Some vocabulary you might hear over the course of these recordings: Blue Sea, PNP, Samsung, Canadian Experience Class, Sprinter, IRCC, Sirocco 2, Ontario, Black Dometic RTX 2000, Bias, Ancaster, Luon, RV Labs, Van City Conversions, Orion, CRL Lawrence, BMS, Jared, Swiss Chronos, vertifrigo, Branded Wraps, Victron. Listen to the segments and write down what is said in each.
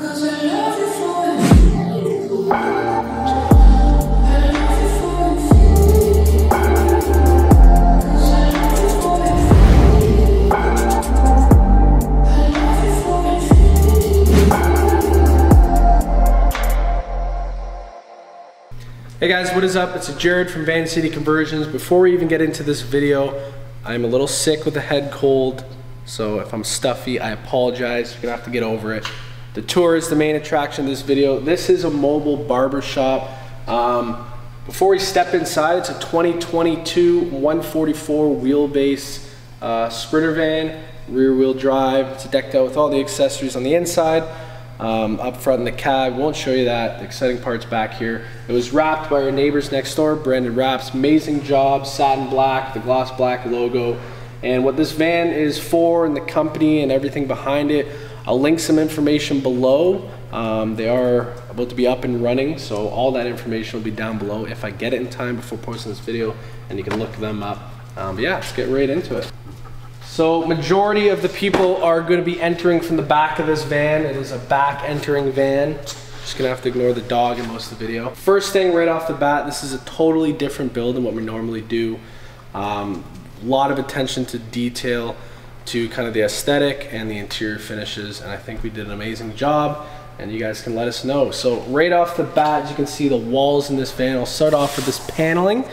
Hey guys, what is up? It's Jared from Van City Conversions. Before we even get into this video, I'm a little sick with a head cold, so if I'm stuffy, I apologize. You're gonna have to get over it. The tour is the main attraction of this video. This is a mobile barber shop. Before we step inside, it's a 2022 144 wheelbase Sprinter van, rear wheel drive. It's decked out with all the accessories on the inside. Up front in the cab, won't show you that. The exciting part's back here. It was wrapped by our neighbors next door, Branded Wraps. Amazing job, satin black, the gloss black logo. And what this van is for and the company and everything behind it, I'll link some information below. They are about to be up and running, so all that information will be down below if I get it in time before posting this video, and you can look them up. But yeah, let's get right into it. So majority of the people are going to be entering from the back of this van. It is a back entering van. Just going to have to ignore the dog in most of the video. First thing right off the bat, this is a totally different build than what we normally do. A lot of attention to detail, to kind of the aesthetic and the interior finishes, and I think we did an amazing job, and you guys can let us know. So right off the bat, as you can see, the walls in this van, I'll start off with this paneling.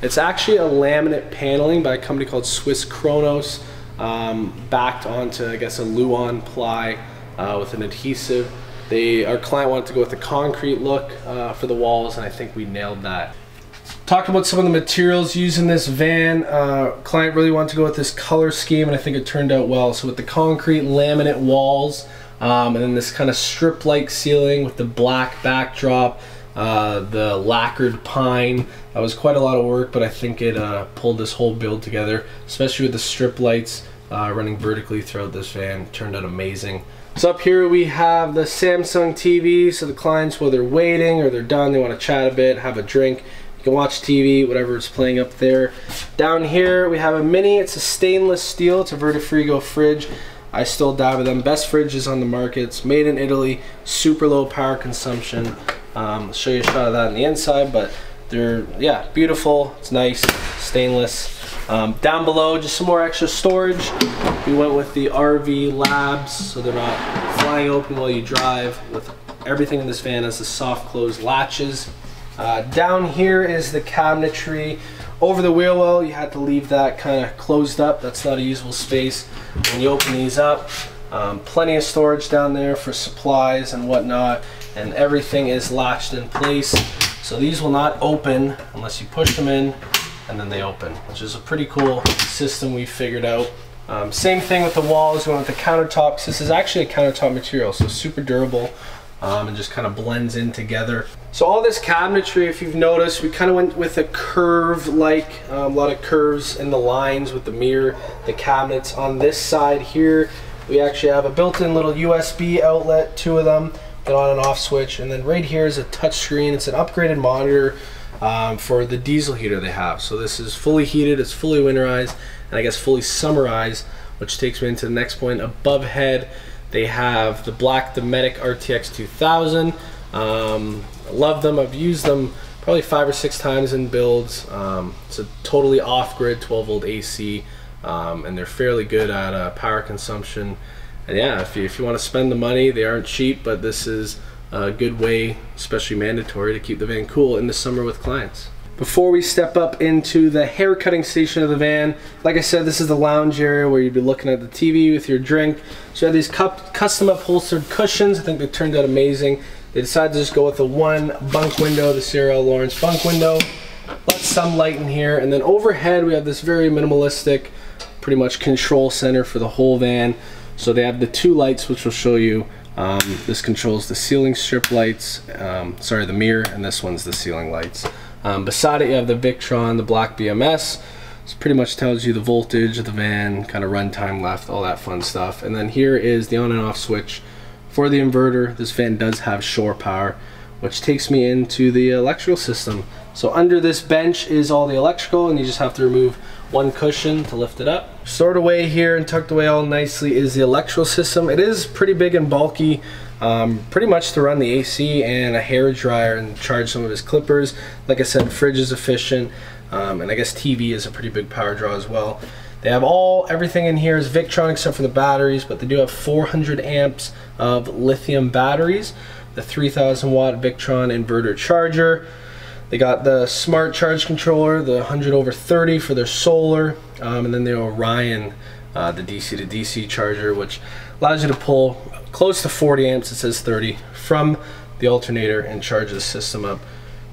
It's actually a laminate paneling by a company called Swiss Chronos, backed onto, I guess, a Luon ply with an adhesive. Our client wanted to go with a concrete look for the walls, and I think we nailed that. Talked about some of the materials used in this van. Client really wanted to go with this color scheme, and I think it turned out well. So with the concrete laminate walls, and then this kind of strip-like ceiling with the black backdrop, the lacquered pine. That was quite a lot of work, but I think it pulled this whole build together, especially with the strip lights running vertically throughout this van. It turned out amazing. So up here we have the Samsung TV, so the clients, while they're waiting or they're done, they want to chat a bit, have a drink, you can watch TV, whatever is playing up there. Down here we have a mini. It's a stainless steel, it's a Vertifrigo fridge. I still die with them. Best fridges on the market. It's made in Italy, super low power consumption. I'll show you a shot of that on the inside, but they're, yeah, beautiful. It's nice, stainless. Down below, just some more extra storage. We went with the RV Labs, so they're not flying open while you drive. With everything in this van has the soft close latches. Down here is the cabinetry. Over the wheel well, you had to leave that kind of closed up. That's not a usable space. When you open these up, plenty of storage down there for supplies and whatnot, and everything is latched in place. So these will not open unless you push them in, and then they open, which is a pretty cool system we figured out. Same thing with the walls. We went with the countertops. This is actually a countertop material, so super durable. And just kind of blends in together. So all this cabinetry, if you've noticed, we kind of went with a curve, like a lot of curves in the lines with the mirror, the cabinets. On this side here, we actually have a built-in little USB outlet, two of them, an on and off switch. And then right here is a touch screen. It's an upgraded monitor for the diesel heater they have. So this is fully heated, it's fully winterized, and I guess fully summarized, which takes me into the next point. Above head, they have the Black Dometic RTX 2000. I love them. I've used them probably 5 or 6 times in builds. It's a totally off-grid 12-volt AC, and they're fairly good at power consumption. And yeah, if you want to spend the money, they aren't cheap, but this is a good way, especially mandatory, to keep the van cool in the summer with clients. Before we step up into the hair cutting station of the van, like I said, this is the lounge area where you'd be looking at the TV with your drink. So you have these custom upholstered cushions. I think they turned out amazing. They decided to just go with the one bunk window, the CRL Lawrence bunk window. Let some light in here. And then overhead, we have this very minimalistic, pretty much control center for the whole van. So they have the 2 lights, which we'll show you. This controls the ceiling strip lights, the mirror, and this one's the ceiling lights. Beside it, you have the Victron, the black BMS. This pretty much tells you the voltage of the van, kind of runtime left, all that fun stuff. And then here is the on and off switch for the inverter. This van does have shore power, which takes me into the electrical system. So under this bench is all the electrical, and you just have to remove one cushion to lift it up. Stored away here and tucked away all nicely is the electrical system. It is pretty big and bulky. pretty much to run the AC and a hair dryer and charge some of his clippers. Like I said, fridge is efficient, and I guess TV is a pretty big power draw as well. They have everything in here is Victron except for the batteries, but they do have 400 amps of lithium batteries, the 3000 watt Victron inverter charger. They got the smart charge controller, the 100/30 for their solar, and then the Orion, the DC to DC charger, which allows you to pull close to 40 amps, it says 30, from the alternator and charge the system up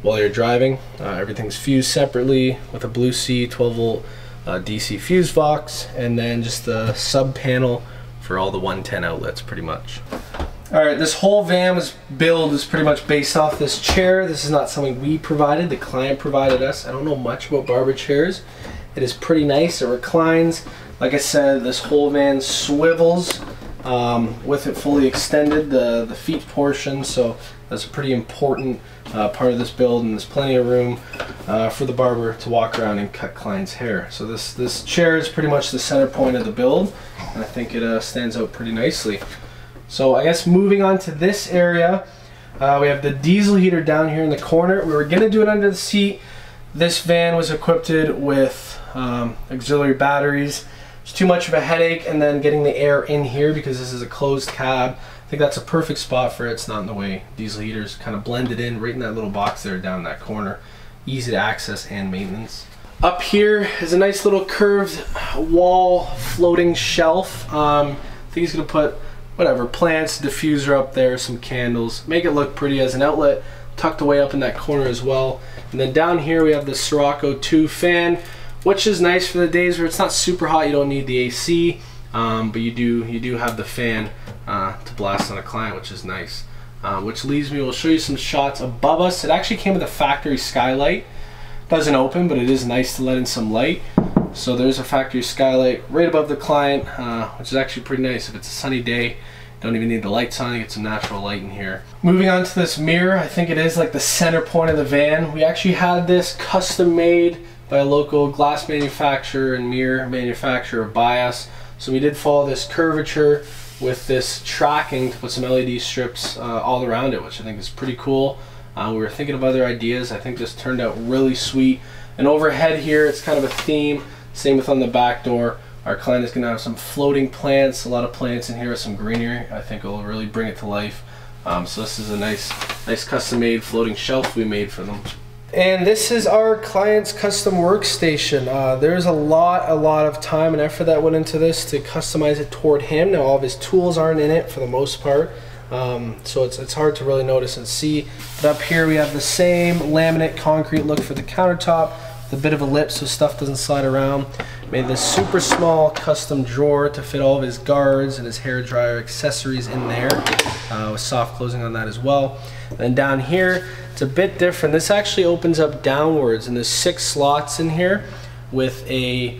while you're driving. Everything's fused separately with a Blue Sea 12 volt DC fuse box, and then just the sub panel for all the 110 outlets pretty much. Alright, this whole van's build is pretty much based off this chair. This is not something we provided, the client provided us. I don't know much about barber chairs. It is pretty nice, it reclines. Like I said, this whole van swivels with it fully extended, the feet portion, so that's a pretty important part of this build, and there's plenty of room for the barber to walk around and cut clients' hair. So this chair is pretty much the center point of the build, and I think it stands out pretty nicely. So I guess moving on to this area, we have the diesel heater down here in the corner. We were going to do it under the seat. This van was equipped with auxiliary batteries. It's too much of a headache, and then getting the air in here because this is a closed cab. I think that's a perfect spot for it. It's not in the way. Diesel heaters kind of blended in right in that little box there down that corner. Easy to access and maintenance. Up here is a nice little curved wall floating shelf. I think he's going to put whatever, plants, diffuser up there, some candles. Make it look pretty as an outlet tucked away up in that corner as well. And then down here we have the Sirocco 2 fan, which is nice for the days where it's not super hot. You don't need the AC, but you do have the fan to blast on a client, which is nice. Which leaves me, we'll show you some shots above us. It actually came with a factory skylight. Doesn't open, but it is nice to let in some light. So there's a factory skylight right above the client, which is actually pretty nice. If it's a sunny day, don't even need the lights on, you get some natural light in here. Moving on to this mirror, I think it is like the center point of the van. We actually had this custom made by a local glass manufacturer and mirror manufacturer, Bias. So we did follow this curvature with this tracking to put some LED strips all around it, which I think is pretty cool. We were thinking of other ideas. I think this turned out really sweet. And overhead here, it's kind of a theme. Same with on the back door. Our client is going to have some floating plants, a lot of plants in here with some greenery. I think it will really bring it to life. So this is a nice custom-made floating shelf we made for them. And this is our client's custom workstation. There's a lot of time and effort that went into this to customize it toward him. Now all of his tools aren't in it for the most part, so it's hard to really notice and see. But up here we have the same laminate concrete look for the countertop. A bit of a lip so stuff doesn't slide around. Made this super small custom drawer to fit all of his guards and his hairdryer accessories in there, with soft closing on that as well. And then down here, it's a bit different. This actually opens up downwards, and there's 6 slots in here with a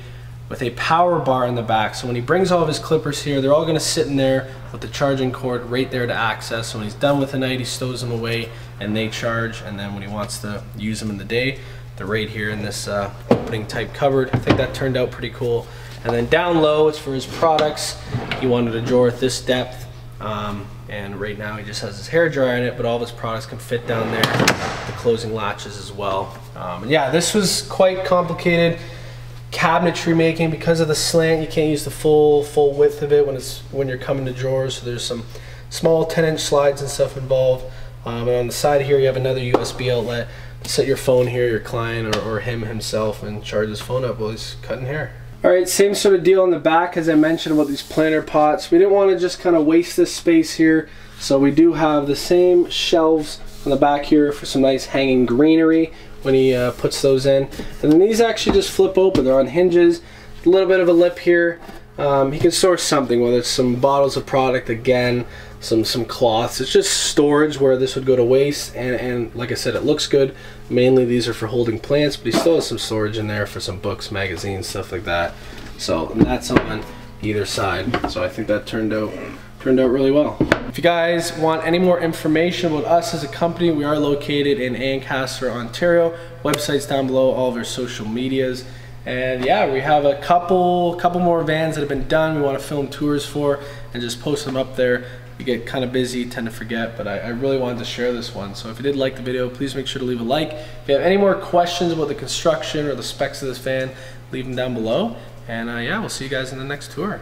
power bar in the back. So when he brings all of his clippers here, they're all going to sit in there with the charging cord right there to access. So when he's done with the night, he stows them away and they charge, and then when he wants to use them in the day, they're right here in this opening type cupboard. I think that turned out pretty cool. And then down low, it's for his products. He wanted a drawer at this depth, and right now he just has his hair dryer in it, but all of his products can fit down there, the closing latches as well. And yeah, this was quite complicated cabinetry making because of the slant. You can't use the full width of it when you're coming to drawers, so there's some small 10-inch slides and stuff involved. And on the side here, you have another USB outlet. Set your phone here, your client or him himself, and charge his phone up while he's cutting hair. Alright, same sort of deal on the back as I mentioned about these planter pots. We didn't want to just kind of waste this space here, so we do have the same shelves on the back here for some nice hanging greenery when he puts those in. And then these actually just flip open, they're on hinges, a little bit of a lip here. He can store something, whether it's some bottles of product, again, some cloths. It's just storage where this would go to waste, and like I said, it looks good. Mainly these are for holding plants, but he still has some storage in there for some books, magazines, stuff like that. So that's on either side. So I think that turned out really well. If you guys want any more information about us as a company, we are located in Ancaster, Ontario. Website's down below, all of our social medias. And yeah, we have a couple more vans that have been done. We want to film tours for, and just post them up there. You get kind of busy, tend to forget, but I really wanted to share this one. So if you did like the video, please make sure to leave a like. If you have any more questions about the construction or the specs of this fan, leave them down below. And yeah, we'll see you guys in the next tour.